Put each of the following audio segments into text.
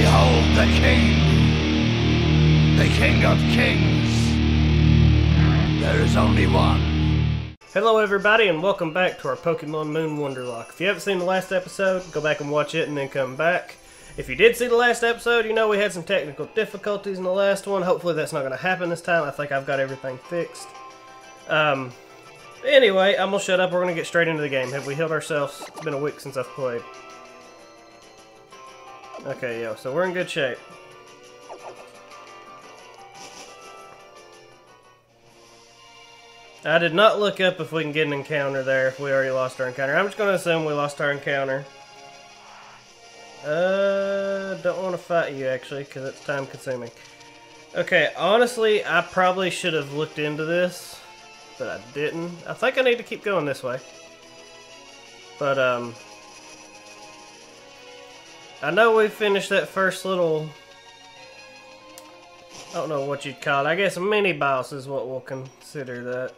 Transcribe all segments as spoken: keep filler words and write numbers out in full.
Behold the King, the King of Kings. There is only one. Hello everybody and welcome back to our Pokemon Moon Wonderlock. If you haven't seen the last episode, go back and watch it and then come back. If you did see the last episode, you know we had some technical difficulties in the last one. Hopefully that's not going to happen this time. I think I've got everything fixed. Um, anyway, I'm going to shut up. We're going to get straight into the game. Have we healed ourselves? It's been a week since I've played. Okay, yo, so we're in good shape. I did not look up if we can get an encounter there, if we already lost our encounter. I'm just going to assume we lost our encounter. Uh, don't want to fight you, actually, because it's time-consuming. Okay, honestly, I probably should have looked into this, but I didn't. I think I need to keep going this way. But, um... I know we finished that first little, I don't know what you'd call it, I guess mini-boss is what we'll consider that.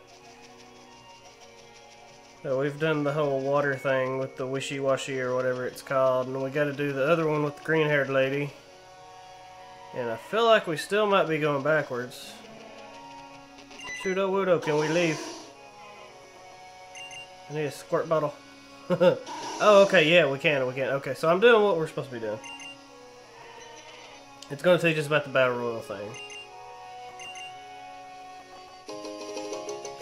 So we've done the whole water thing with the wishy-washy or whatever it's called, and we gotta do the other one with the green-haired lady. And I feel like we still might be going backwards. Shudo-wudo, can we leave? I need a squirt bottle. Oh, okay, yeah, we can, we can. Okay, so I'm doing what we're supposed to be doing. It's going to teach us about the battle royal thing.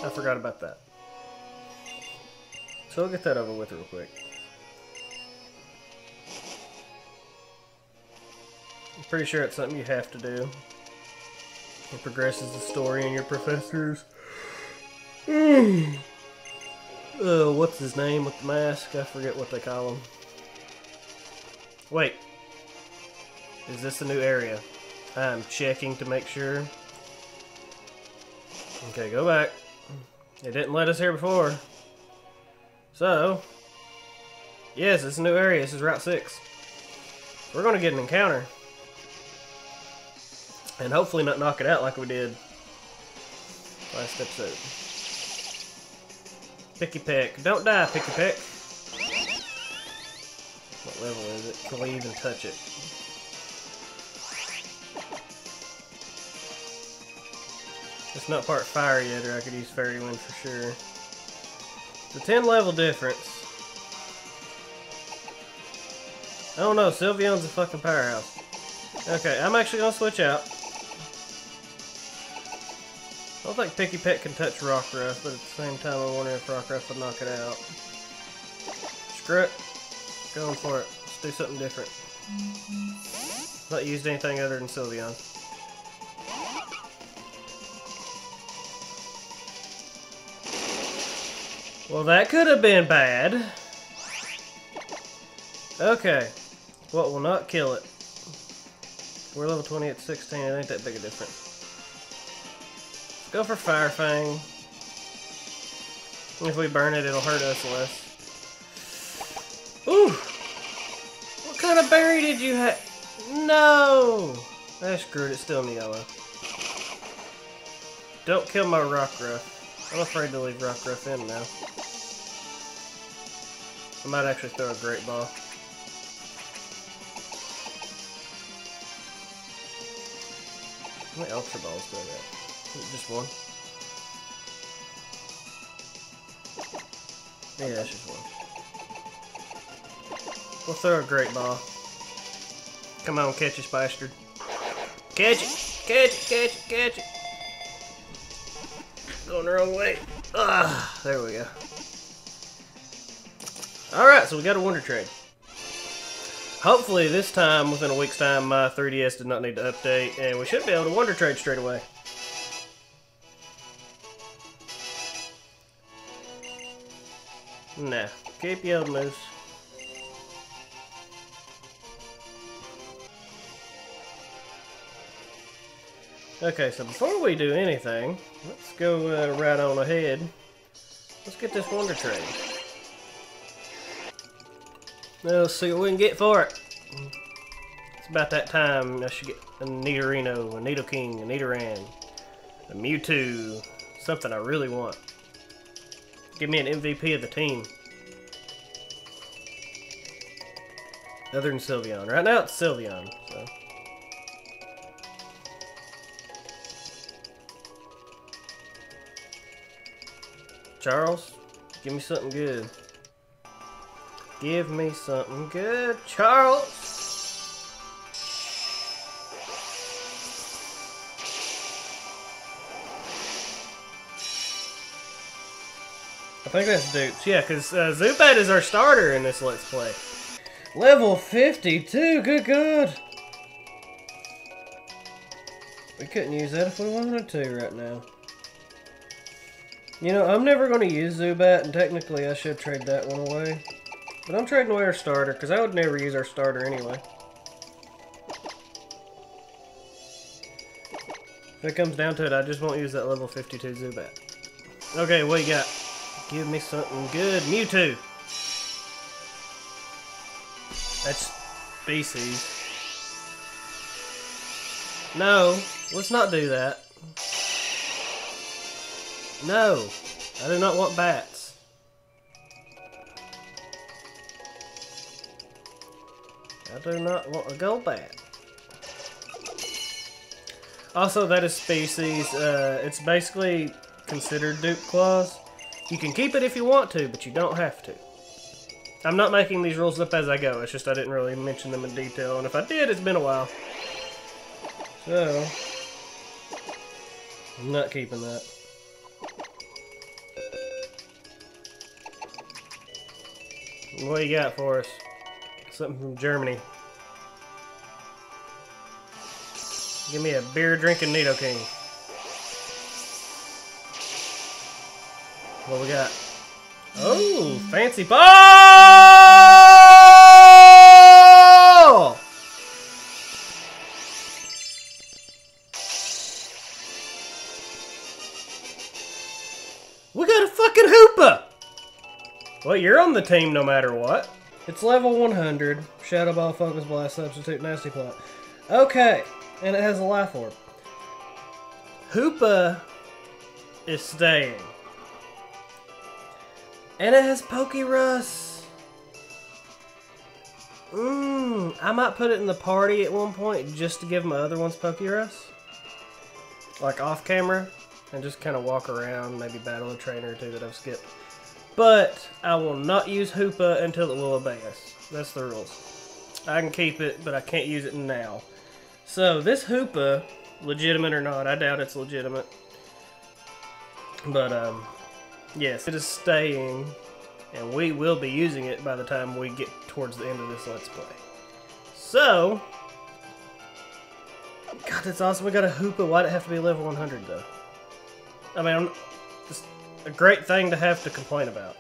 I forgot about that. So we'll get that over with real quick. I'm pretty sure it's something you have to do. It progresses the story and your professors. Mm. Uh, what's his name with the mask? I forget what they call him. Wait. Is this a new area? I'm checking to make sure. Okay, go back. It didn't let us here before. So. Yes, it's a new area. This is Route six. We're going to get an encounter. And hopefully not knock it out like we did last episode. Picky Peck. Don't die, Picky Peck. What level is it? Can we even touch it? It's not part fire yet, or I could use Fairy Wind for sure. The ten level difference. I don't know, Sylveon's a fucking powerhouse. Okay, I'm actually gonna switch out. I don't think Picky Pet can touch Rockruff, but at the same time I wonder if Rockruff would knock it out. Screw it. Going for it. Let's do something different. Not used anything other than Sylveon. Well, that could have been bad. Okay. What will not kill it? We're level twenty at sixteen. It ain't that big a difference. Go for Fire Fang. If we burn it, it'll hurt us less. Ooh! What kind of berry did you have? No! I screwed it, still in the yellow. Don't kill my Rockruff. I'm afraid to leave Rockruff in now. I might actually throw a Great Ball. How many Ultra Balls do I get? Just one. Yeah, that's just one. We'll throw a Great Ball. Come on, catch this bastard. Catch it! Catch it! Catch it! Catch it! Going the wrong way. Ah, there we go. Alright, so we got a Wonder Trade. Hopefully this time, within a week's time, my three D S did not need to update, and we should be able to Wonder Trade straight away. Nah, keep your old moves. Okay, so before we do anything, let's go uh, right on ahead. Let's get this Wonder Trade. Now, let's see what we can get for it. It's about that time I should get a Nidorino, a Nidoking, a Nidoran, a Mewtwo, something I really want. Give me an M V P of the team. other than Sylveon. Right now it's Sylveon, so. Charles, give me something good. Give me something good, Charles! I think that's Dukes, yeah, because uh, Zubat is our starter in this Let's Play. Level fifty-two, good God! We couldn't use that if we wanted to right now. You know, I'm never going to use Zubat, and technically I should trade that one away. But I'm trading away our starter, because I would never use our starter anyway. If it comes down to it, I just won't use that level fifty-two Zubat. Okay, what you got? Give me something good. Mewtwo! That's species. No, let's not do that. No, I do not want bats. I do not want a gold bat. Also, that is species. Uh, it's basically considered Duke Claws. You can keep it if you want to, but you don't have to. I'm not making these rules up as I go, it's just I didn't really mention them in detail, and if I did, it's been a while. So, I'm not keeping that. What do you got for us? Something from Germany. Give me a beer-drinking Nidoking. What we got? Oh, fancy ball! We got a fucking Hoopa! Well, you're on the team no matter what. It's level one hundred. Shadow Ball, Focus Blast, Substitute, Nasty Plot. Okay, and it has a life orb. Hoopa is staying. And it has Pokerus. Mmm. I might put it in the party at one point just to give my other ones Pokerus. Like off camera. And just kind of walk around. Maybe battle a trainer or two that I've skipped. But I will not use Hoopa until it will obey us. That's the rules. I can keep it, but I can't use it now. So this Hoopa, legitimate or not, I doubt it's legitimate. But, um... yes, it is staying, and we will be using it by the time we get towards the end of this Let's Play. So, God, that's awesome. We got a Hoopa. Why'd it have to be level one hundred, though? I mean, it's a great thing to have to complain about.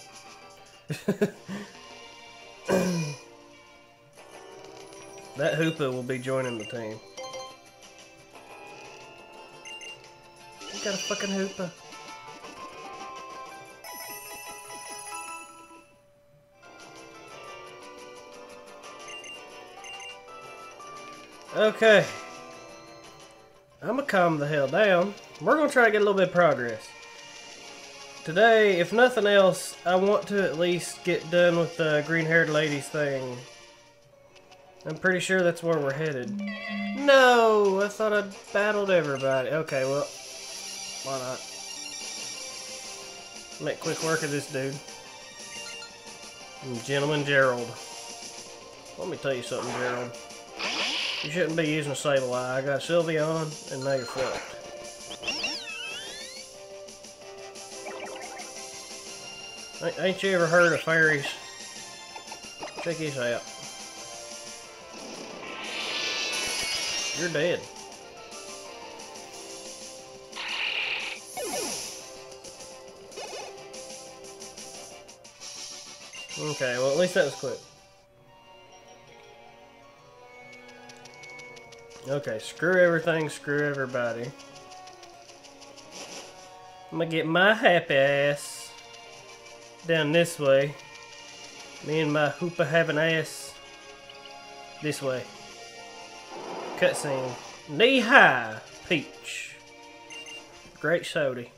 That Hoopa will be joining the team. We got a fucking Hoopa. Okay, I'm gonna calm the hell down. We're gonna try to get a little bit of progress. Today, if nothing else, I want to at least get done with the green-haired ladies thing. I'm pretty sure that's where we're headed. No, I thought I battled everybody. Okay, well, why not? Make quick work of this dude. And Gentleman Gerald. Let me tell you something, Gerald. You shouldn't be using a Sableye. I got Sylveon, and now you're fucked. Ain't you ever heard of fairies? Check these out. You're dead. Okay, well at least that was quick. Okay, screw everything, screw everybody. I'm gonna get my happy ass down this way. Me and my Hoopa having ass this way. Cutscene. Knee high peach. Great sody.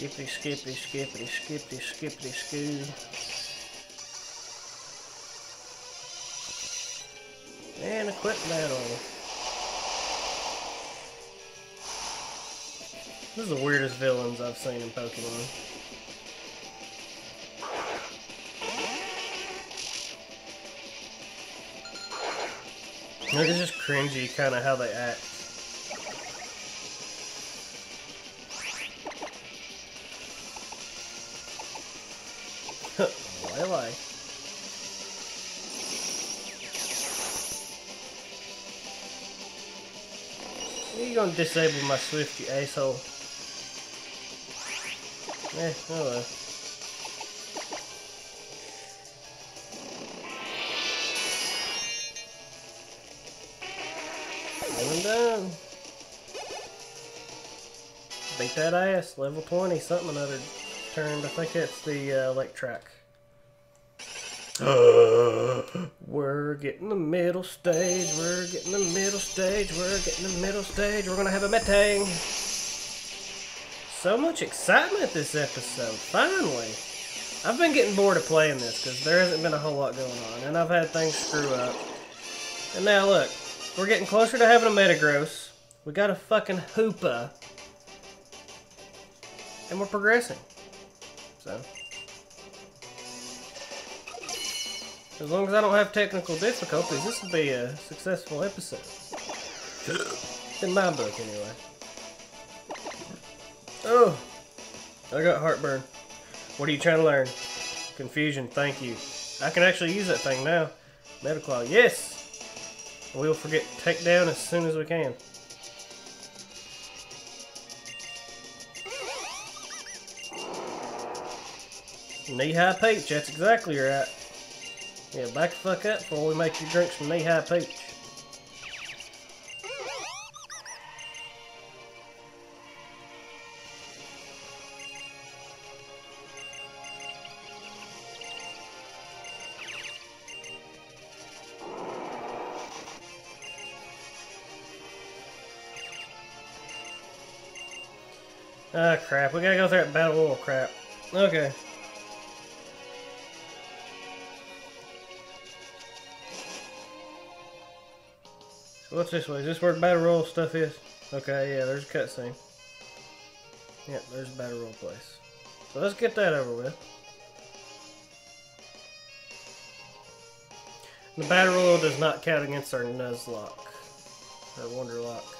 Skippity, skippity, skippity, skippity, skippity, skoo. And equip battle. This is the weirdest villains I've seen in Pokemon. Like, it's just cringy kind of how they act. Why lie? You gonna disable my Swift, you asshole? Eh, oh well. One down. Beat that ass. Level twenty, something another turned. I think that's the uh, Electrike. Uh, we're getting the middle stage. We're getting the middle stage. We're getting the middle stage. We're gonna have a Metang. So much excitement this episode. Finally, I've been getting bored of playing this because there hasn't been a whole lot going on, and I've had things screw up. And now look. We're getting closer to having a Metagross. We got a fucking Hoopa. And we're progressing. So. As long as I don't have technical difficulties, this will be a successful episode. In my book, anyway. Oh. I got heartburn. What are you trying to learn? Confusion, thank you. I can actually use that thing now. Metaclaw, yes! We'll forget to take down as soon as we can. Knee-high peach, that's exactly right. Yeah, back the fuck up before we make you drink some knee-high peach. Ah, oh, crap. We gotta go through that battle royal crap. Okay. So what's this way? Is this where the battle royal stuff is? Okay, yeah, there's a cutscene. Yeah, there's a battle royal place. So let's get that over with. The battle royal does not count against our Nuzlocke. Our Wonderlocke.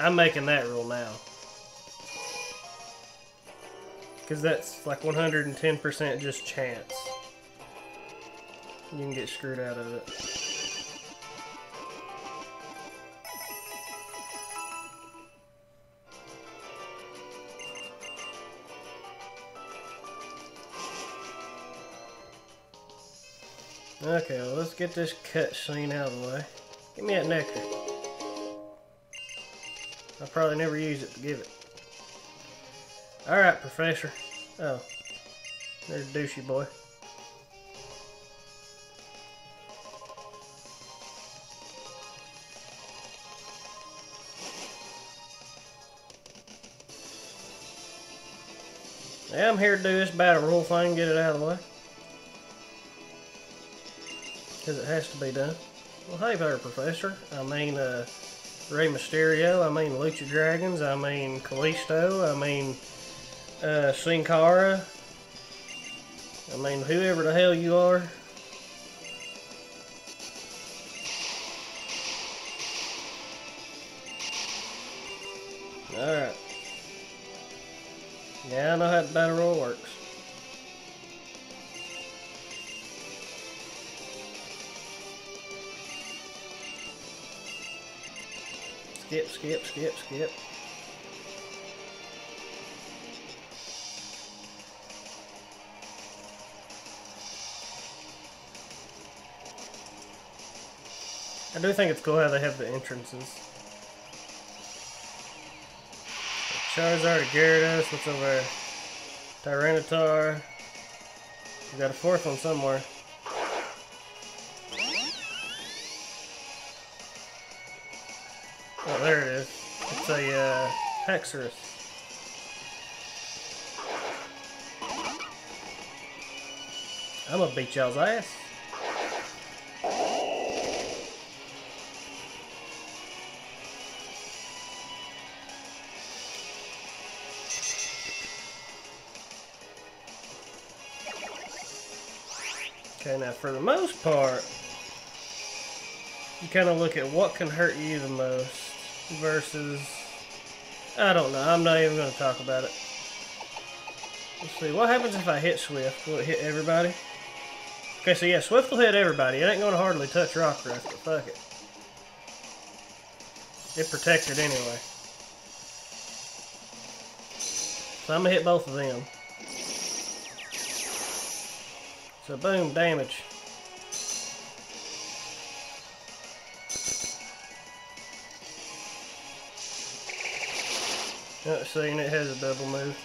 I'm making that rule now. Because that's like one hundred ten percent just chance. You can get screwed out of it. Okay, well, let's get this cutscene out of the way. Give me that nectar. I'll probably never use it to give it. Alright, Professor. Oh. There's douchey boy. Yeah, I'm here to do this battle royal thing, get it out of the way. Because it has to be done. Well, hey there, Professor. I mean, uh... Rey Mysterio, I mean Lucha Dragons, I mean Kalisto, I mean uh, Sin Cara, I mean whoever the hell you are. Alright. Yeah, I know how the battle royal works. Skip, skip, skip, skip. I do think it's cool how they have the entrances. Charizard, Gyarados, what's over there? Tyranitar. We got a fourth one somewhere. Oh, there it is. It's a uh, Hexorus. I'm gonna beat y'all's ass. Okay, now for the most part, you kind of look at what can hurt you the most versus, I don't know, I'm not even going to talk about it. Let's see, what happens if I hit Swift? Will it hit everybody? Okay, so yeah, Swift will hit everybody. It ain't going to hardly touch Rockruff, but fuck it. It protects it anyway. So I'm going to hit both of them. So boom, damage. Not seeing it has a double move.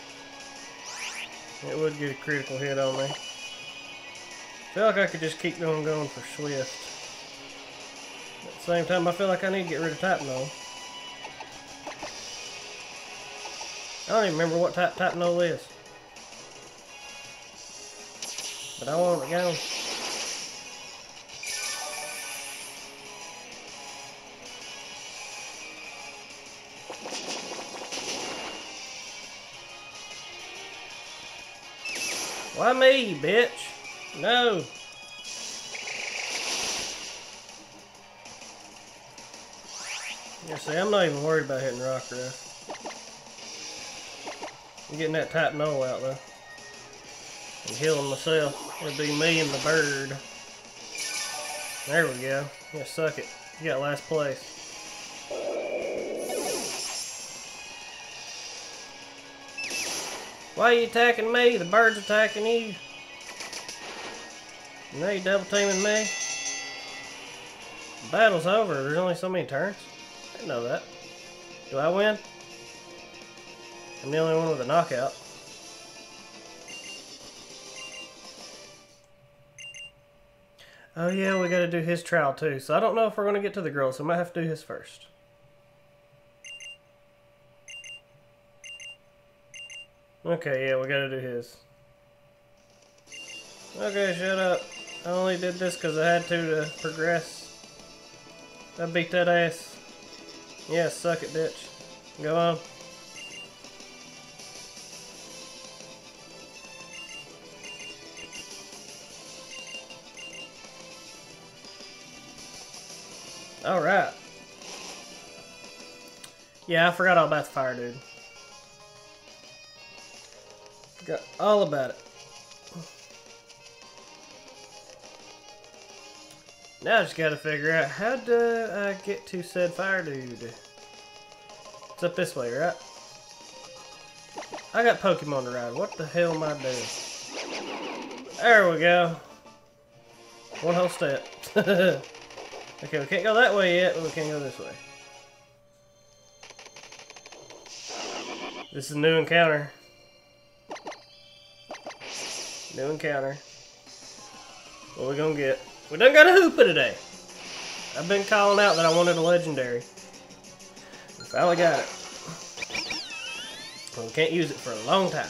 It would get a critical hit on me. I feel like I could just keep on going for Swift. At the same time, I feel like I need to get rid of Tapno. I don't even remember what type Tapno is. But I want it gone. Why me, bitch? No. Yeah, see, I'm not even worried about hitting Rockruff. I'm getting that Tapno out though. And healing myself. It'll be me and the bird. There we go. Yeah, suck it. You got last place. Why are you attacking me? The bird's attacking you. And now you're double teaming me. The battle's over. There's only so many turns. I know that. Do I win? I'm the only one with a knockout. Oh yeah, we gotta do his trial too. So I don't know if we're gonna get to the girl, so I might have to do his first. Okay, yeah, we gotta do his. Okay, shut up. I only did this because I had to to progress. I beat that ass. Yeah, suck it, bitch. Go on. Alright. Yeah, I forgot all about the fire, dude. Got all about it. Now I just gotta figure out how do I get to said fire dude. It's up this way, right? I got Pokemon to ride. What the hell am I doing? There we go. One whole step. Okay, we can't go that way yet, but we can go this way. This is a new encounter. New encounter. What we gonna get? We done got a Hoopa today. I've been calling out that I wanted a legendary. We finally got it. Well, we can't use it for a long time.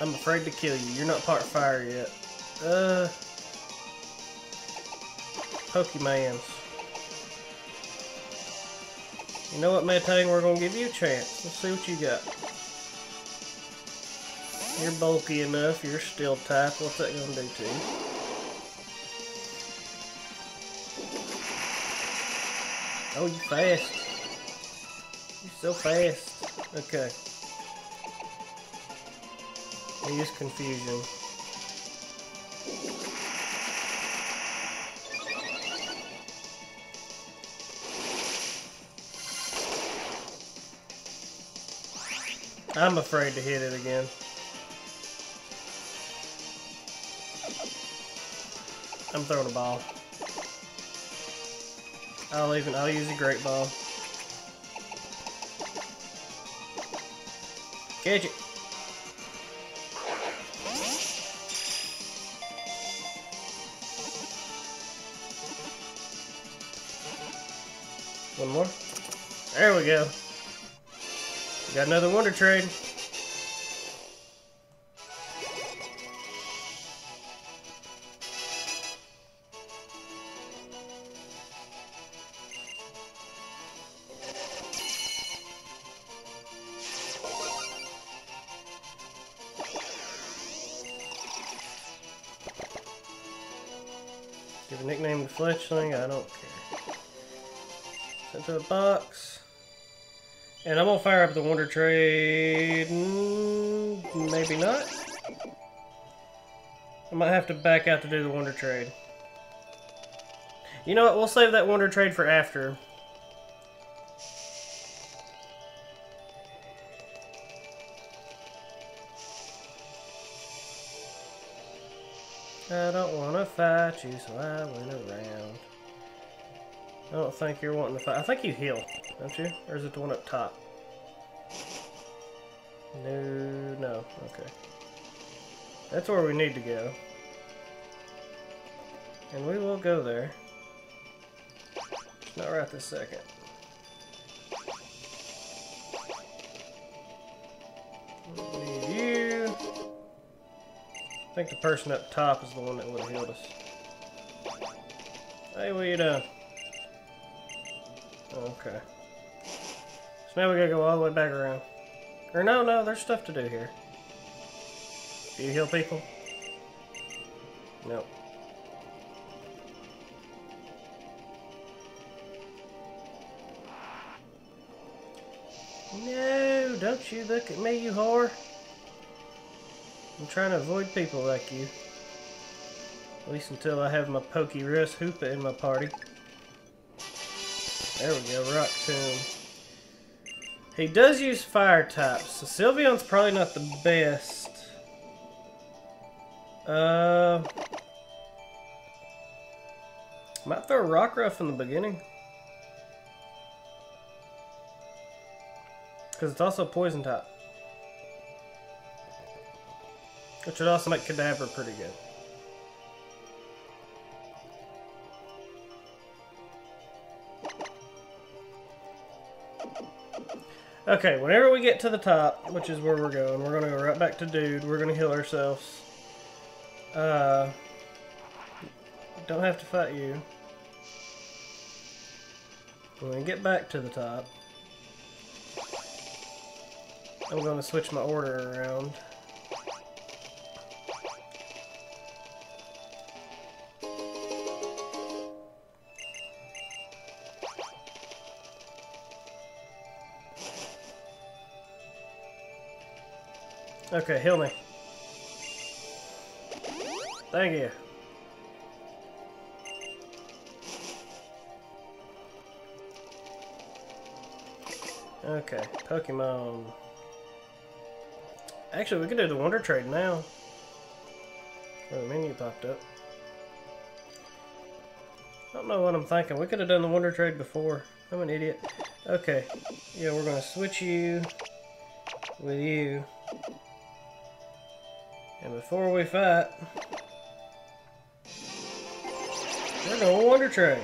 I'm afraid to kill you. You're not part fire yet. Uh. Pokemans. You know what, Metang, we're gonna give you a chance. Let's see what you got. You're bulky enough, you're steel type. What's that gonna do to you? Oh, you fast. You're so fast. Okay. I use confusion. I'm afraid to hit it again. I'm throwing a ball. I'll even, I'll use a great ball. Catch it. one more. There we go. We got another Wonder Trade. Give a nickname to Fletchling, I don't care. Sent to the box. And I'm gonna fire up the Wonder Trade. Maybe not. I might have to back out to do the Wonder Trade. You know what? We'll save that Wonder Trade for after. I don't want to fight you, so I went around. I don't think you're wanting to fight. I think you heal, don't you? Or is it the one up top? No, no. Okay. That's where we need to go. And we will go there. Not right this second. Need you. I think the person up top is the one that would have healed us. Hey, what you doing? Okay. So now we gotta go all the way back around. Or no, no, there's stuff to do here. Do you heal people? Nope. No, don't you look at me, you whore. I'm trying to avoid people like you. At least until I have my Pokerus Hoopa in my party. There we go, Rock Tomb. He does use fire types, so Sylveon's probably not the best. Uh, might throw Rockruff in the beginning. Because it's also poison type. Which would also make Kadabra pretty good. Okay, whenever we get to the top, which is where we're going, we're going to go right back to Dude. We're going to heal ourselves. Uh, don't have to fight you. We're going to get back to the top. I'm going to switch my order around. Okay, heal me. Thank you. Okay, Pokemon. Actually, we could do the Wonder Trade now. Oh, the menu popped up. I don't know what I'm thinking. We could have done the Wonder Trade before. I'm an idiot. Okay. Yeah, we're going to switch you with you. And before we fight, we're gonna Wonder Trade.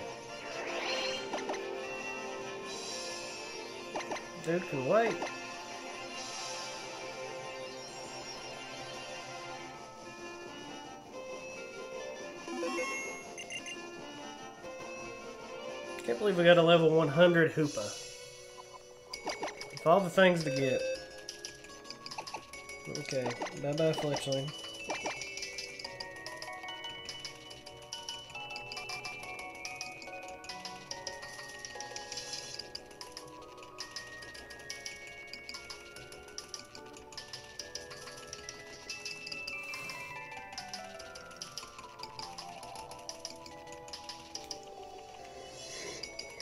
Dude can wait. Can't believe we got a level one hundred Hoopa. With all the things to get. Okay, bye-bye, Fletchling.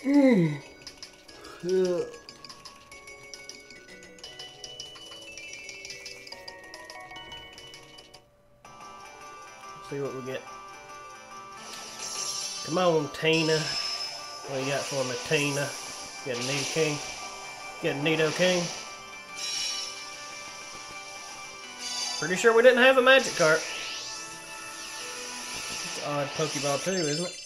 Mm. Yeah. See what we get. Come on, Tina. What do you got for me, Tina? You got a Nidoking. You got a Nidoking. Pretty sure we didn't have a Magikarp. It's an odd Pokeball too, isn't it?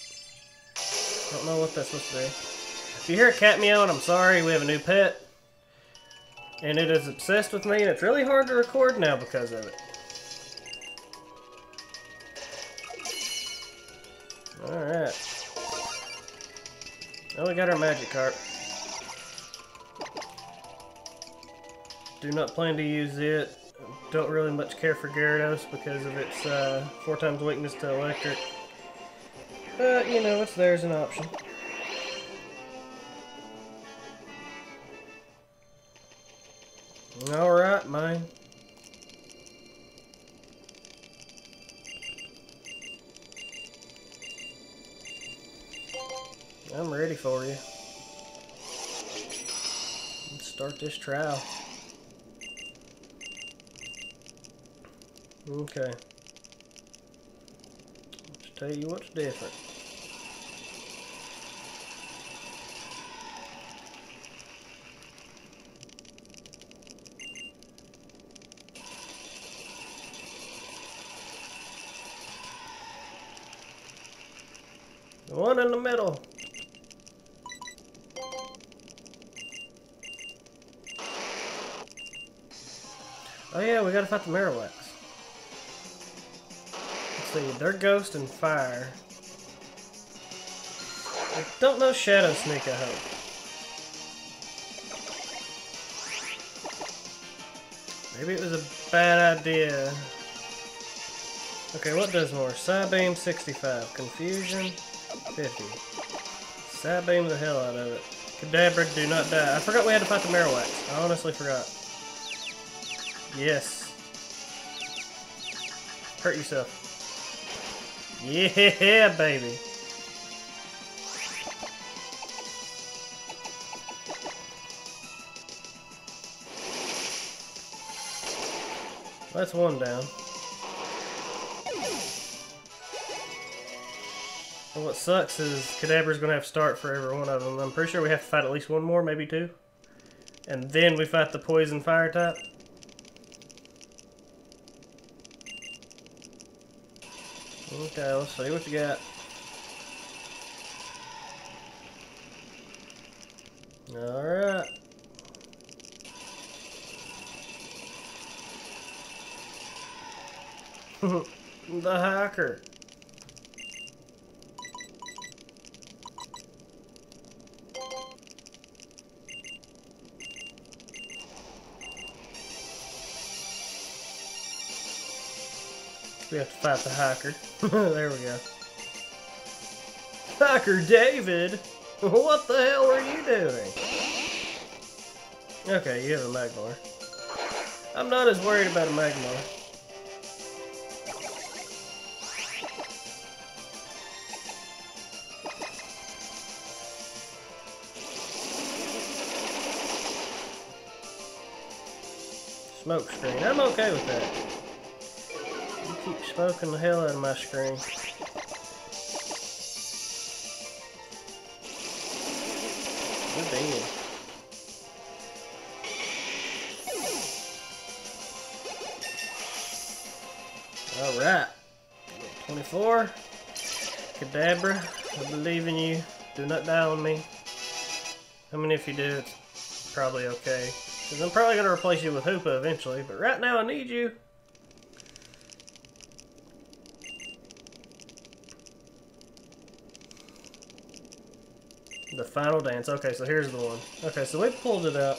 Don't know what that's supposed to be. If you hear a cat meowing, I'm sorry, we have a new pet. And it is obsessed with me, and it's really hard to record now because of it. Alright. Oh, we got our Magikarp. Do not plan to use it. Don't really much care for Gyarados because of its uh, four times weakness to electric. But, you know, it's there as an option. Alright, mine. I'm ready for you. Let's start this trial. Okay. Let's tell you what's different. The one in the middle. Oh yeah, we gotta fight the Marowaks. Let's see, they're Ghost and Fire. I don't know Shadow Sneak, I hope. Maybe it was a bad idea. Okay, what does more? Psybeam sixty-five. Confusion fifty. Psybeam the hell out of it. Kadabra, do not die. I forgot we had to fight the Marowaks. I honestly forgot. Yes. Hurt yourself. Yeah, baby. That's one down. And what sucks is Kadabra's going to have to start for every one of them. I'm pretty sure we have to fight at least one more, maybe two. And then we fight the Poison Fire type. Okay, let's see what you got. Alright. The hacker. We have to fight the hacker. There we go. Hacker David! What the hell are you doing? Okay, you have a Magmar. I'm not as worried about a Magmar. Smoke screen. I'm okay with that. Keep smoking the hell out of my screen. Good deal. Alright. twenty-four. Kadabra, I believe in you. Do not die on me. I mean, if you do, it's probably okay. Because I'm probably going to replace you with Hoopa eventually, but right now I need you. The final dance. Okay, so here's the one. Okay, so we pulled it up.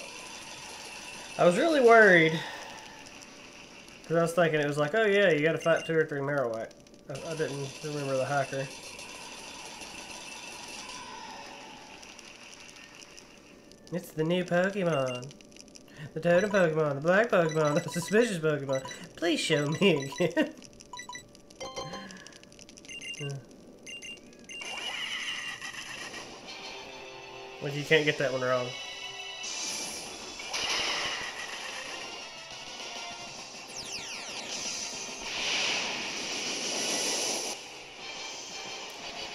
I was really worried because I was thinking it was like, oh yeah, you got to fight two or three Marowak. I, I didn't remember the hiker. It's the new Pokemon. The Totem Pokemon, the Black Pokemon, the Suspicious Pokemon. Please show me again. uh. Like, you can't get that one wrong.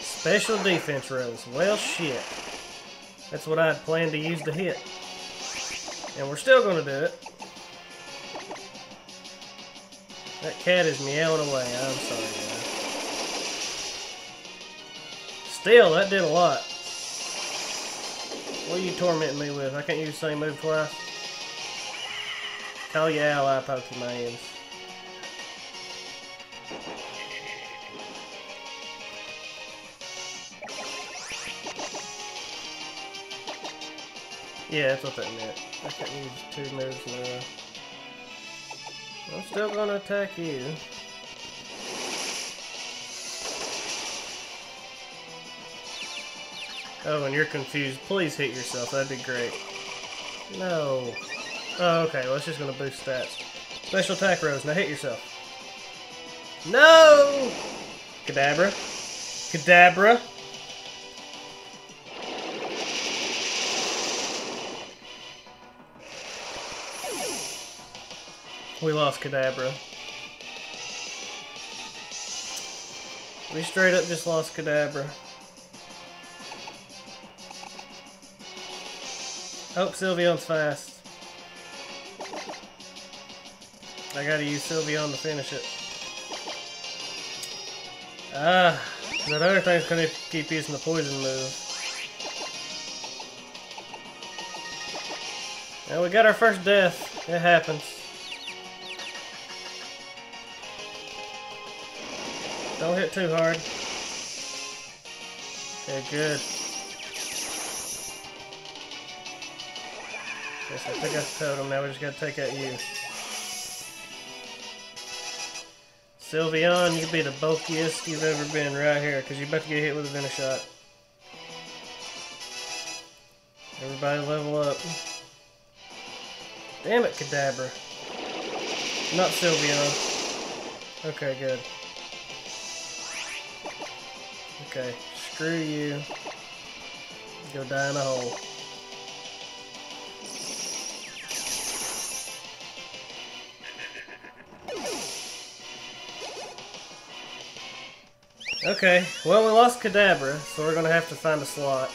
Special defense rules. Well, shit. That's what I had planned to use to hit. And we're still going to do it. That cat is meowing away. I'm sorry, guys. Still, that did a lot. What are you tormenting me with? I can't use the same move twice. Call your ally Pokemons. Yeah, that's what that meant. I can't use two moves now. I'm still gonna attack you. Oh, and you're confused. Please hit yourself. That'd be great. No. Oh, okay. Well, it's just gonna boost stats. Special attack, Rose. Now hit yourself. No! Kadabra. Kadabra. We lost Kadabra. We straight up just lost Kadabra. Hope Sylveon's fast. I gotta use Sylveon to finish it. Ah, that other thing's gonna keep using the poison move. Now we got our first death. It happens. Don't hit too hard. Okay, good. Yes, I took out the totem. Now we just gotta take out you. Sylveon, you could be the bulkiest you've ever been right here, because you're about to get hit with a Venom Shot. Everybody level up. Damn it, Kadabra. Not Sylveon. Okay, good. Okay, screw you. Go die in a hole. Okay, well, we lost Kadabra, so we're gonna have to find a slot.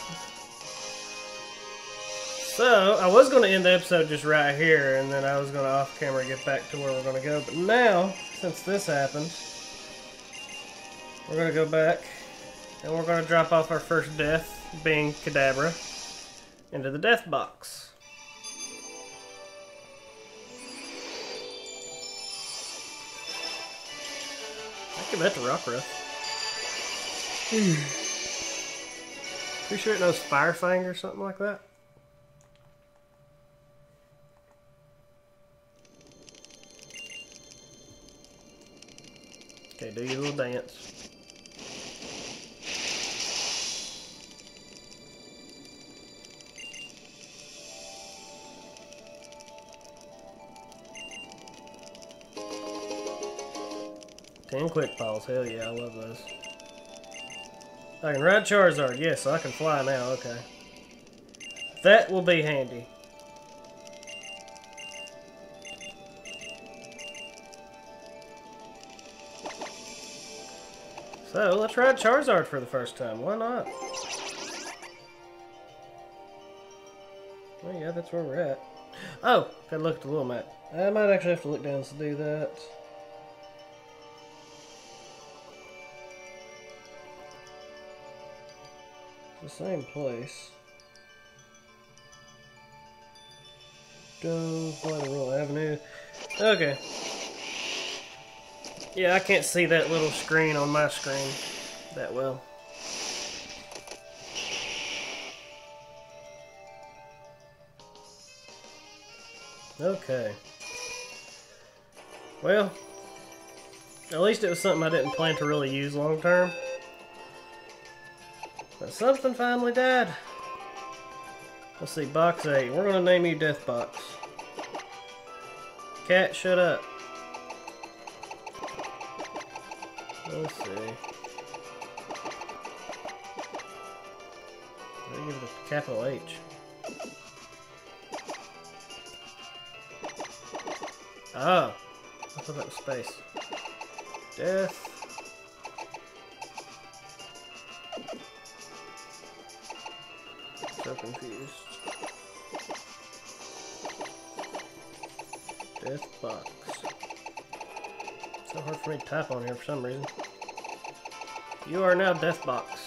So, I was gonna end the episode just right here, and then I was gonna off camera get back to where we're gonna go, but now, since this happened, we're gonna go back. And we're going to drop off our first death, being Kadabra, into the death box. I give that to Rockruff. Hmm. Pretty sure it knows Fire Fang or something like that. Okay, do your little dance. ten quick balls, hell yeah, I love those. I can ride Charizard, yes, so I can fly now, okay. That will be handy. So, let's ride Charizard for the first time, why not? Oh yeah, that's where we're at. Oh, gotta look at the little map. I might actually have to look down to do that. The same place. Go fly to Royal Avenue. Okay. Yeah, I can't see that little screen on my screen that well. Okay. Well, at least it was something I didn't plan to really use long term. But something finally died. Let's see, box eight. We're gonna name you Death Box. Cat, shut up. Let's see. I'll give it a capital H. Oh, I thought that was space. Death. So confused. Death box. It's so hard for me to type on here for some reason. You are now Death Box.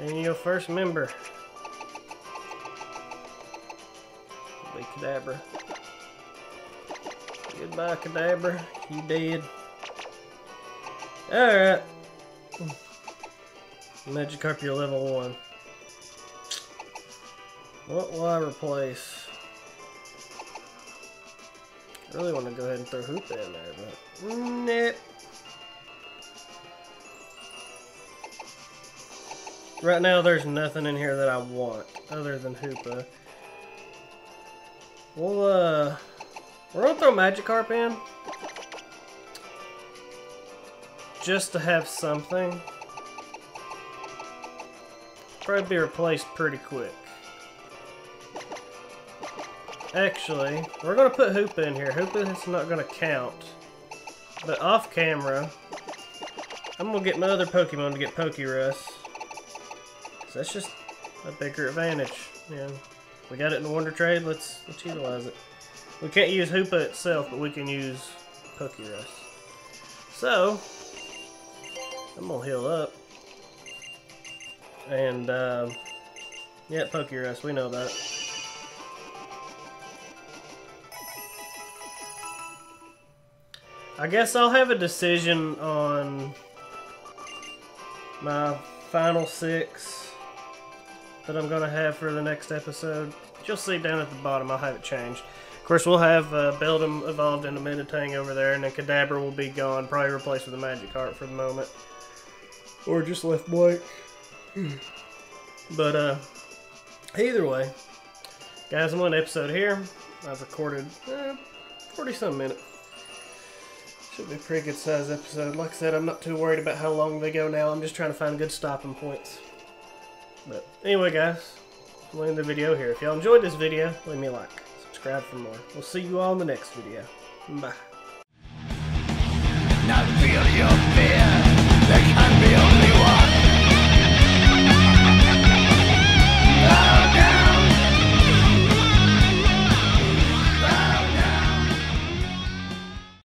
And your first member. Be Kadabra. Goodbye, Kadabra. You dead. Alright. Magikarp, you're level one. What will I replace? I really want to go ahead and throw Hoopa in there, but... Nah. Right now, there's nothing in here that I want, other than Hoopa. We'll, uh... We're gonna throw Magikarp in. Just to have something. Probably be replaced pretty quick. Actually, we're gonna put Hoopa in here. Hoopa is not gonna count. But off camera, I'm gonna get my other Pokemon to get Pokerus. So that's just a bigger advantage. Yeah. We got it in the Wonder Trade, let's let's utilize it. We can't use Hoopa itself, but we can use Pokerus. So I'm gonna heal up. And uh, yeah, Pokerus, we know that. I guess I'll have a decision on my final six that I'm going to have for the next episode. You'll see down at the bottom, I'll have it changed. Of course, we'll have uh, Beldum evolved into Metang over there, and then Kadabra will be gone, probably replaced with a Magikarp for the moment. Or just left blank. But uh, either way, guys, I'm on an episode here. I've recorded eh, forty-some minutes. Should be a pretty good sized episode. Like I said, I'm not too worried about how long they go now. I'm just trying to find good stopping points. But anyway, guys, we'll end the video here. If y'all enjoyed this video, leave me a like. Subscribe for more. We'll see you all in the next video. Bye. Now feel your fear.